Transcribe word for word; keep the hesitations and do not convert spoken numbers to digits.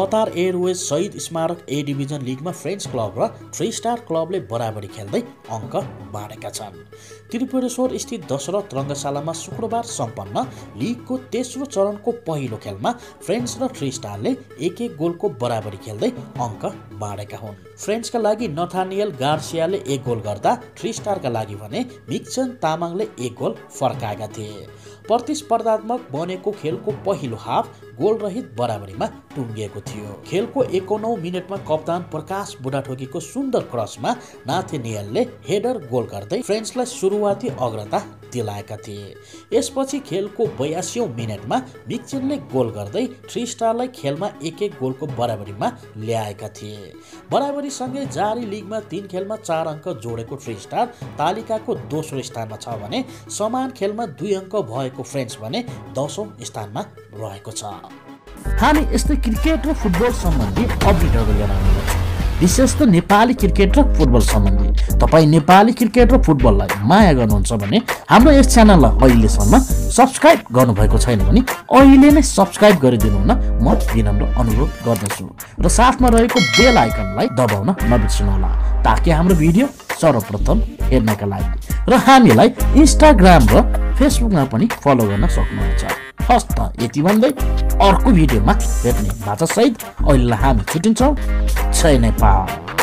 Qatar airways Shahid Smarak A division लिगमा friends club र three star क्लबले बराबरी खेल्दै अङ्क बाँडेका छन्। त्रिपुरेश्वर स्थित दशरथ रङ्गशालामा शुक्रबार सम्पन्न लिगको तेस्रो चरणको पहिलो खेलमा फ्रेन्ड्स र थ्री स्टारले एक एक गोलको बराबरी खेल्दै अङ्क बाँडेका हुन्। फ्रेन्ड्सका लागि नथिनेल गार्सियाले एक गोल गर्दा थ्री स्टारका लागि भने बिक्चिल तामाङले एक गोल फर्काएका थिए। प्रतिस्पर्धात्मक बनेको खेलको पहिलो हाफ गोलरहित बराबरीमा टुङ्गिएको थियो। खेलको एकाउन्नौ मिनेटमा कप्तान प्रकाश बुढाथोकीको सुन्दर क्रसमा नथिनेलले हेडर गोल गर्दै फ्रेन्ड्सलाई सुरुवाती अग्रता दिलाएका थिए। यसपछि खेलको बयासी औं मिनेटमा बिक्चिलले गोल गर्दै थ्री स्टारलाई खेलमा एक एक गोलको बराबरीमा ल्याएका थिए। बराबरीसँगै जारी लिगमा तीन खेलमा चार अङ्क जोडेको थ्री स्टार तालिकाको दोस्रो स्थानमा छ भने समान खेलमा दुई अङ्क भएको फ्रेन्ड्स भने दसौं स्थानमा रहेको छ। हामी यस्तै क्रिकेट र फुटबल सम्बन्धी अपडेटहरू लिएर आउने छौँ, विशेष त नेपाली क्रिकेट र फुटबल सम्बन्धी। तपाईँ नेपाली क्रिकेट र फुटबललाई माया गर्नुहुन्छ भने हाम्रो यस च्यानललाई अहिलेसम्म सब्सक्राइब गर्नुभएको छैन भने अहिले नै सब्सक्राइब गरिदिनुहुन म विनम्र अनुरोध गर्दछु र साथमा रहेको बेल आइकनलाई दबाउन नबिर्सनुहोला ताकि हाम्रो भिडियो सर्वप्रथम हेर्नका लागि र हामीलाई इन्स्टाग्राम र फेसबुकमा पनि फलो गर्न सक्नुहुन्छ। हस्त यति भन्दै अर्को भिडियोमा भेट्ने बाचासहित अहिले हामी छुट्टिन्छौँ। जय नेपाल।